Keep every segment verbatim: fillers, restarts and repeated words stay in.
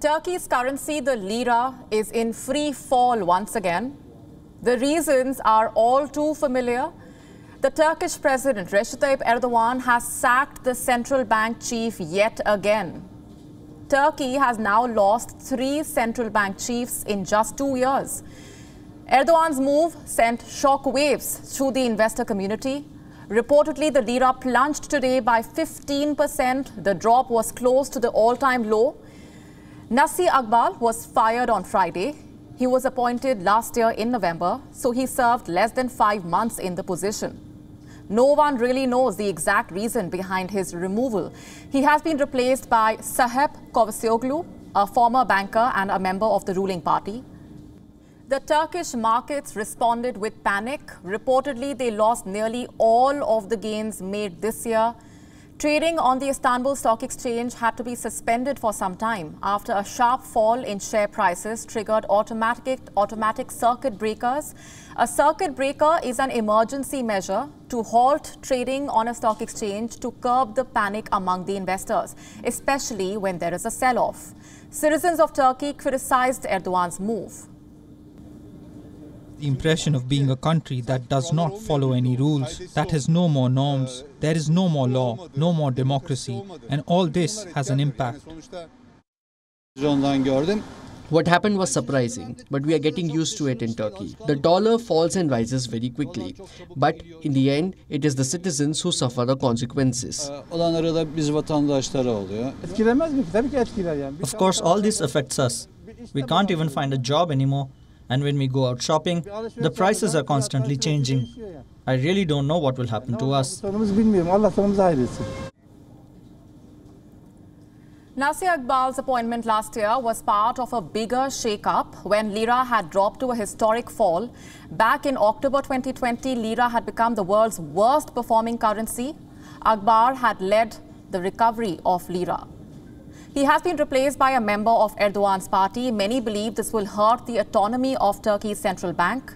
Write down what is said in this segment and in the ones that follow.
Turkey's currency, the lira, is in free fall once again. The reasons are all too familiar. The Turkish president, Recep Tayyip Erdogan, has sacked the central bank chief yet again. Turkey has now lost three central bank chiefs in just two years. Erdogan's move sent shockwaves through the investor community. Reportedly, the lira plunged today by fifteen percent. The drop was close to the all-time low. Naci Agbal was fired on Friday. He was appointed last year in November, so he served less than five months in the position. No one really knows the exact reason behind his removal. He has been replaced by Sahab Kovasioğlu, a former banker and a member of the ruling party. The Turkish markets responded with panic. Reportedly, they lost nearly all of the gains made this year. Trading on the Istanbul Stock Exchange had to be suspended for some time after a sharp fall in share prices triggered automatic, automatic circuit breakers. A circuit breaker is an emergency measure to halt trading on a stock exchange to curb the panic among the investors, especially when there is a sell-off. Citizens of Turkey criticized Erdogan's move. The impression of being a country that does not follow any rules, that has no more norms, there is no more law, no more democracy, and all this has an impact. What happened was surprising, but we are getting used to it in Turkey. The dollar falls and rises very quickly, but in the end, it is the citizens who suffer the consequences. Of course, all this affects us. We can't even find a job anymore. And when we go out shopping, the prices are constantly changing. I really don't know what will happen to us. Naci Agbal's appointment last year was part of a bigger shake-up when lira had dropped to a historic fall. Back in October twenty twenty, lira had become the world's worst performing currency. Agbal had led the recovery of lira. He has been replaced by a member of Erdogan's party. Many believe this will hurt the autonomy of Turkey's central bank.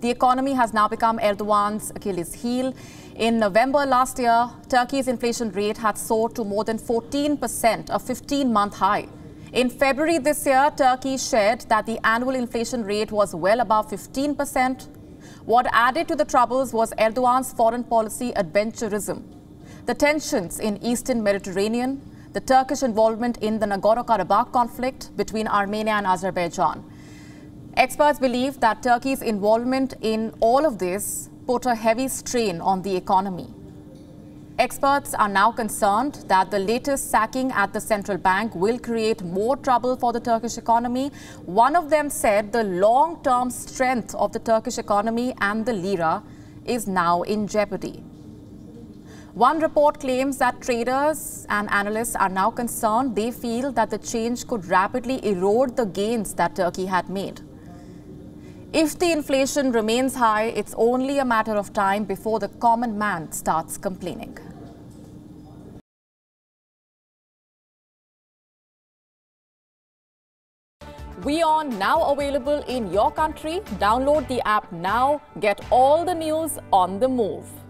The economy has now become Erdogan's Achilles heel. In November last year, Turkey's inflation rate had soared to more than fourteen percent, a fifteen-month high. In February this year, Turkey shared that the annual inflation rate was well above fifteen percent. What added to the troubles was Erdogan's foreign policy adventurism. The tensions in Eastern Mediterranean, the Turkish involvement in the Nagorno-Karabakh conflict between Armenia and Azerbaijan. Experts believe that Turkey's involvement in all of this put a heavy strain on the economy. Experts are now concerned that the latest sacking at the central bank will create more trouble for the Turkish economy. One of them said the long-term strength of the Turkish economy and the lira is now in jeopardy. One report claims that traders and analysts are now concerned. They feel that the change could rapidly erode the gains that Turkey had made. If the inflation remains high, it's only a matter of time before the common man starts complaining. WeOn now available in your country. Download the app now. Get all the news on the move.